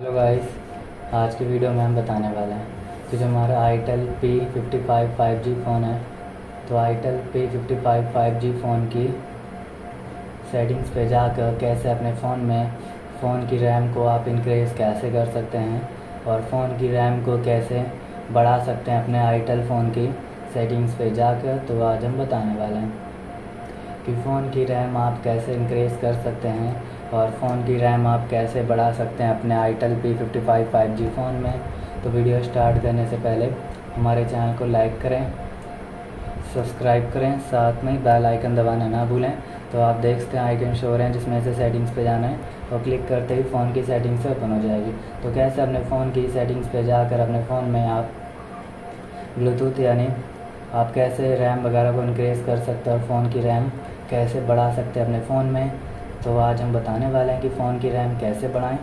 Hello guys, आज की video में हम बताने वाले हैं कि जो हमारा आईटेल पी 55 5 जी फ़ोन है, तो आईटेल पी 55 5 जी फ़ोन की सेटिंग्स पे जाकर कैसे अपने फ़ोन की रैम को आप इंक्रीज़ कैसे कर सकते हैं और फ़ोन की रैम को कैसे बढ़ा सकते हैं अपने आईटेल फ़ोन की सेटिंग्स पे जाकर। तो आज हम बताने वाले हैं कि फ़ोन की रैम आप कैसे इंक्रीज़ कर सकते हैं और फ़ोन की रैम आप कैसे बढ़ा सकते हैं अपने आईटेल पी 55 5 जी फ़ोन में। तो वीडियो स्टार्ट करने से पहले हमारे चैनल को लाइक करें, सब्सक्राइब करें, साथ में बेल आइकन दबाना ना भूलें। तो आप देखते हैं आइकन शो हो रहे हैं, जिसमें से सेटिंग्स पे जाना है और क्लिक करते ही फ़ोन की सेटिंग्स ओपन हो जाएगी। तो कैसे अपने फ़ोन की सेटिंग्स पर जाकर अपने फ़ोन में आप ब्लूटूथ यानी आप कैसे रैम वगैरह को इंक्रीज़ कर सकते हैं और फ़ोन की रैम कैसे बढ़ा सकते हैं अपने फ़ोन में। तो आज हम बताने वाले हैं कि फ़ोन की रैम कैसे बढ़ाएं।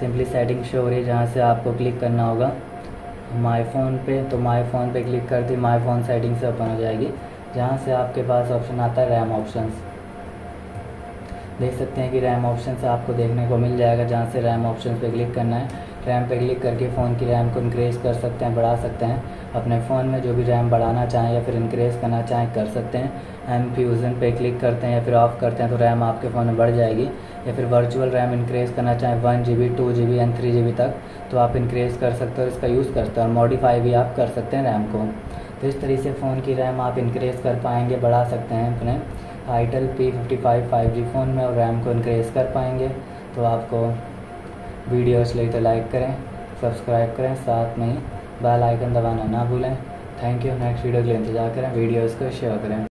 सिंपली सेटिंग शो हो रही है, जहाँ से आपको क्लिक करना होगा माय फ़ोन पे। तो माय फ़ोन पे क्लिक करते ही माय फ़ोन सेटिंग से ओपन हो जाएगी, जहाँ से आपके पास ऑप्शन आता है रैम ऑप्शंस। देख सकते हैं कि रैम ऑप्शंस आपको देखने को मिल जाएगा, जहाँ से रैम ऑप्शंस पे क्लिक करना है। रैम पे क्लिक करके फ़ोन की रैम को इंक्रीज़ कर सकते हैं, बढ़ा सकते हैं अपने फ़ोन में। जो भी रैम बढ़ाना चाहें या फिर इंक्रीज़ करना चाहें कर सकते हैं। एम फ्यूज़न पे क्लिक करते हैं या फिर ऑफ़ करते हैं तो रैम आपके फ़ोन में बढ़ जाएगी। या फिर वर्चुअल रैम इंक्रीज़ करना चाहें 1 GB, 2 GB एंड 3 GB तक, तो आप इंक्रीज़ कर सकते हो, इसका यूज़ करते हैं। और मॉडिफाई भी आप कर सकते हैं रैम को। तो इस तरीके से फ़ोन की रैम आप इंक्रीज़ कर पाएंगे, बढ़ा सकते हैं अपने आईटेल पी 55 5 जी फ़ोन में और रैम को इंक्रीज़ कर पाएंगे। तो आपको वीडियो अच्छी लगी तो लाइक करें, सब्सक्राइब करें, साथ में बेल आइकन दबाना ना भूलें। Thank you. नेक्स्ट वीडियो के लिए इंतजार करें, वीडियोज़ को शेयर करें।